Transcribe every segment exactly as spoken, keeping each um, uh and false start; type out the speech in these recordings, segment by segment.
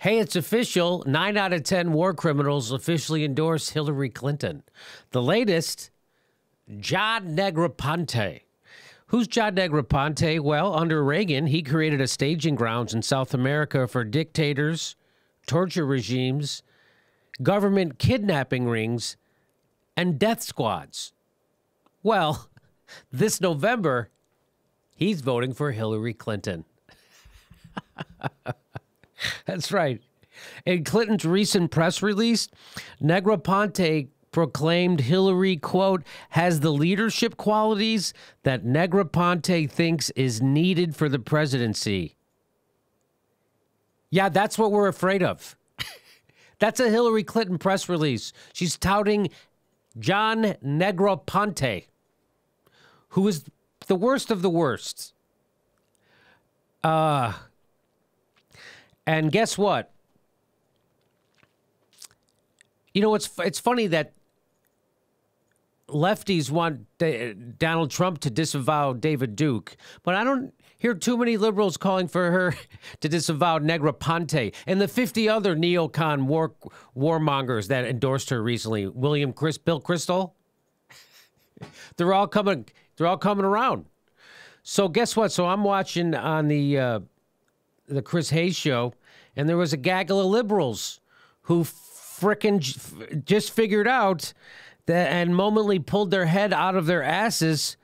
Hey, it's official. Nine out of ten war criminals officially endorse Hillary Clinton. The latest, John Negroponte. Who's John Negroponte? Well, under Reagan, he created a staging grounds in South America for dictators, torture regimes, government kidnapping rings, and death squads. Well, this November, he's voting for Hillary Clinton. That's right. In Clinton's recent press release, Negroponte proclaimed Hillary, quote, has the leadership qualities that Negroponte thinks is needed for the presidency. Yeah, that's what we're afraid of. That's a Hillary Clinton press release. She's touting John Negroponte, who is the worst of the worst. Uh, and guess what? You know, it's it's funny that lefties want D- Donald Trump to disavow David Duke, but I don't hear too many liberals calling for her to disavow Negroponte and the fifty other neocon war warmongers that endorsed her recently. William Chris, Bill Kristol. They're all coming. They're all coming around. So guess what? So I'm watching on the uh, the Chris Hayes show, and there was a gaggle of liberals who frickin' just figured out that and momently pulled their head out of their asses,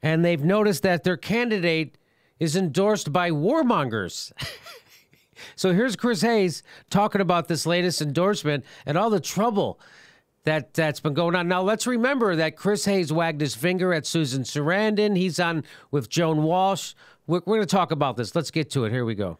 and they've noticed that their candidate is endorsed by warmongers. So here's Chris Hayes talking about this latest endorsement and all the trouble that that's been going on. Now, let's remember that Chris Hayes wagged his finger at Susan Sarandon. He's on with Joan Walsh. We're, we're going to talk about this. Let's get to it. Here we go.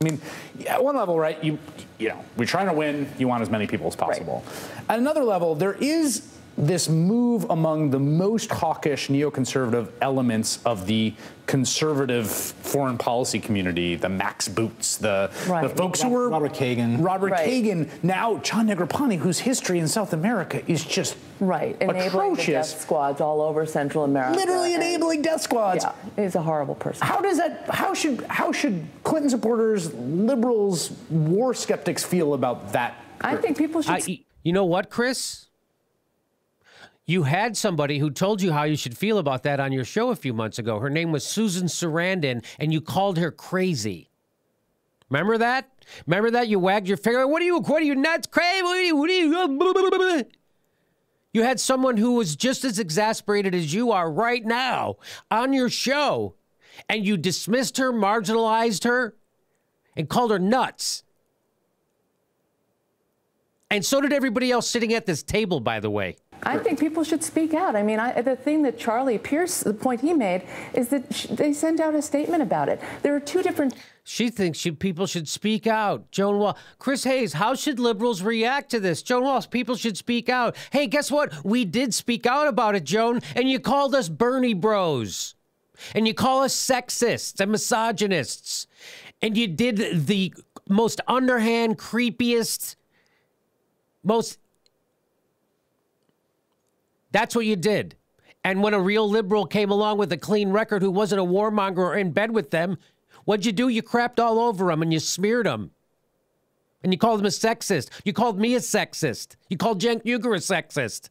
I mean, at one level, right, you, you know, we're trying to win. You want as many people as possible. Right. At another level, there is this move among the most hawkish neoconservative elements of the conservative foreign policy community, the Max Boots, the, right. the folks Robert, who were... Robert Kagan. Robert right. Kagan, now John Negroponte, whose history in South America is just right. atrocious. Enabling the death squads all over Central America. Literally enabling death squads. Yeah, he's a horrible person. How does that, how should, how should Clinton supporters, liberals, war skeptics feel about that group? I think people should... I, you know what, Chris? You had somebody who told you how you should feel about that on your show a few months ago. Her name was Susan Sarandon, and you called her crazy. Remember that? Remember that? You wagged your finger. What are you? What are you nuts? Crazy? What are you? What are you? You had someone who was just as exasperated as you are right now on your show, and you dismissed her, marginalized her, and called her nuts. And so did everybody else sitting at this table, by the way. I think people should speak out. I mean, I, the thing that Charlie Pierce, the point he made, is that sh they send out a statement about it. There are two different... She thinks she, people should speak out. Joan Walsh. Chris Hayes, how should liberals react to this? Joan Walsh, people should speak out. Hey, guess what? We did speak out about it, Joan, and you called us Bernie bros. And you call us sexists and misogynists. And you did the most underhand, creepiest, most... That's what you did. And when a real liberal came along with a clean record who wasn't a warmonger or in bed with them, what'd you do? You crapped all over them and you smeared them. And you called them a sexist. You called me a sexist. You called Cenk Uygur a sexist.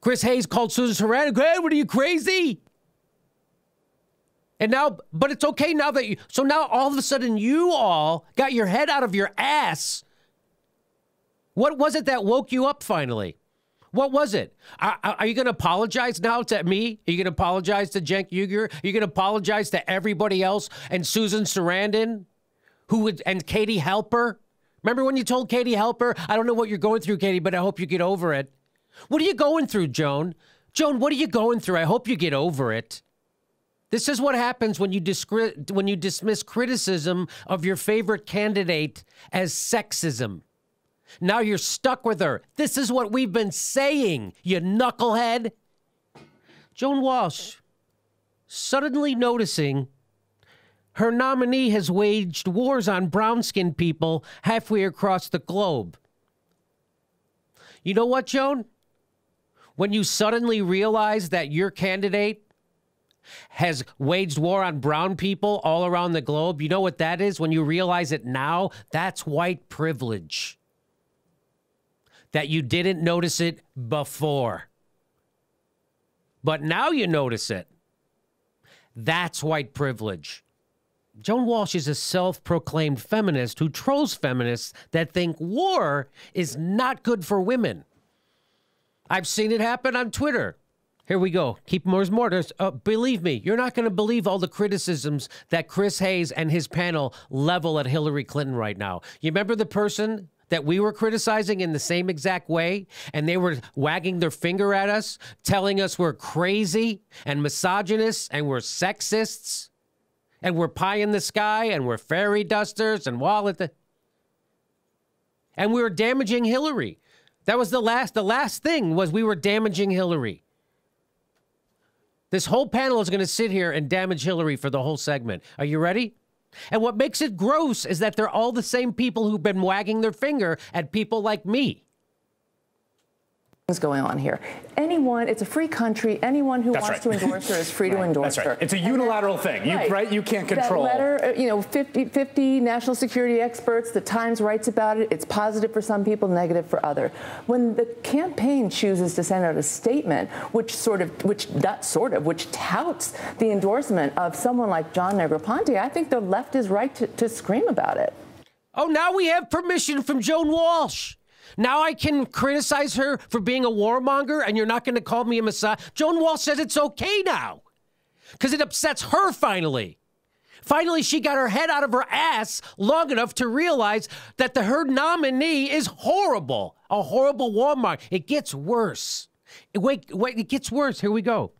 Chris Hayes called Susan Sarandon, hey, what are you, crazy? And now, but it's okay now that you, so now all of a sudden you all got your head out of your ass. What was it that woke you up finally? What was it? Are, are you going to apologize now to me? Are you going to apologize to Cenk Uygur? Are you going to apologize to everybody else and Susan Sarandon, who would and Katie Helper? Remember when you told Katie Helper, I don't know what you're going through, Katie, but I hope you get over it. What are you going through, Joan? Joan, what are you going through? I hope you get over it. This is what happens when you discri- when you dismiss criticism of your favorite candidate as sexism. Now you're stuck with her. This is what we've been saying, you knucklehead. Joan Walsh, suddenly noticing her nominee has waged wars on brown-skinned people halfway across the globe. You know what, Joan? When you suddenly realize that your candidate has waged war on brown people all around the globe. You know what that is? When you realize it now, that's white privilege. That you didn't notice it before. But now you notice it. That's white privilege. Joan Walsh is a self-proclaimed feminist who trolls feminists that think war is not good for women. I've seen it happen on Twitter. Here we go. Keep more is more. Uh, believe me, you're not going to believe all the criticisms that Chris Hayes and his panel level at Hillary Clinton right now. You remember the person that we were criticizing in the same exact way, and they were wagging their finger at us, telling us we're crazy and misogynists and we're sexists and we're pie in the sky and we're fairy dusters and wallet. The... And we were damaging Hillary. That was the last, the last thing was we were damaging Hillary. This whole panel is going to sit here and damage Hillary for the whole segment. Are you ready? And what makes it gross is that they're all the same people who've been wagging their finger at people like me. What's going on here? Anyone, it's a free country. Anyone who That's wants right. to endorse her is free right. to endorse That's her. Right. It's a unilateral then, thing, you, right. right? You can't control. That letter, you know, fifty, fifty national security experts, The Times writes about it. It's positive for some people, negative for others. When the campaign chooses to send out a statement, which sort of, which not sort of, which touts the endorsement of someone like John Negroponte, I think the left is right to, to scream about it. Oh, now we have permission from Joan Walsh. Now I can criticize her for being a warmonger, and you're not going to call me a messiah. Joan Walsh says it's okay now because it upsets her finally. Finally, she got her head out of her ass long enough to realize that the, her nominee is horrible, a horrible warmonger. It gets worse. It, wait, wait, it gets worse. Here we go.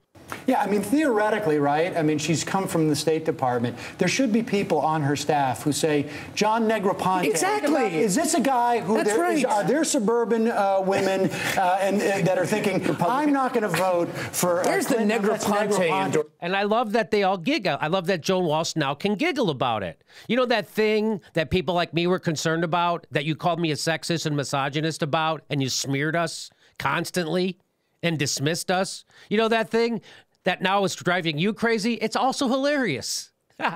Yeah, I mean, theoretically, right? I mean, she's come from the State Department. There should be people on her staff who say, John Negroponte. Exactly. Is this a guy who That's there, right. is, are there suburban uh, women uh, and uh, that are thinking, Republican. I'm not going to vote for. There's uh, the Negroponte. Negroponte. And I love that they all giggle. I love that Joan Walsh now can giggle about it. You know that thing that people like me were concerned about, that you called me a sexist and misogynist about, and you smeared us constantly? And dismissed us. You know that thing that now is driving you crazy? It's also hilarious. You know,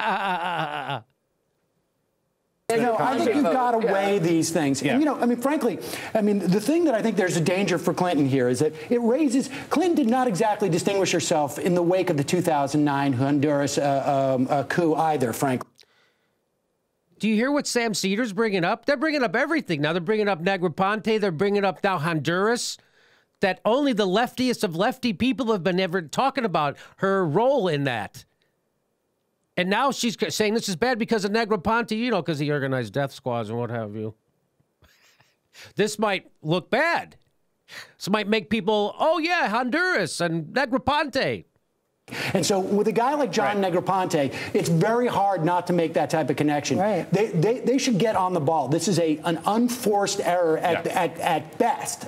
I think you've got to weigh yeah. these things. Yeah. And, you know, I mean, frankly, I mean, the thing that I think there's a danger for Clinton here is that it raises, Clinton did not exactly distinguish herself in the wake of the two thousand nine Honduras uh, um, uh, coup either, frankly. Do you hear what Sam Seder's bringing up? They're bringing up everything. Now they're bringing up Negroponte. They're bringing up now Honduras. That only the leftiest of lefty people have been ever talking about her role in that. And now she's saying this is bad because of Negroponte, you know, because he organized death squads and what have you. This might look bad. This might make people, oh, yeah, Honduras and Negroponte. And so with a guy like John right. Negroponte, it's very hard not to make that type of connection. Right. They, they, they should get on the ball. This is a, an unforced error at, yeah. at, at best.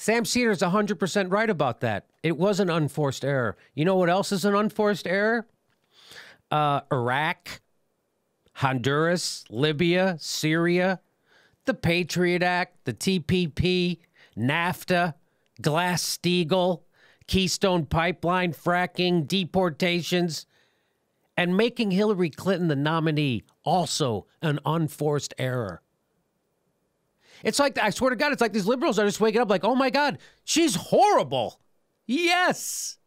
Sam Seder is one hundred percent right about that. It was an unforced error. You know what else is an unforced error? Uh, Iraq, Honduras, Libya, Syria, the Patriot Act, the T P P, NAFTA, Glass-Steagall, Keystone Pipeline, fracking, deportations, and making Hillary Clinton the nominee, also an unforced error. It's like, I swear to God, it's like these liberals are just waking up like, oh, my God, she's horrible. Yes.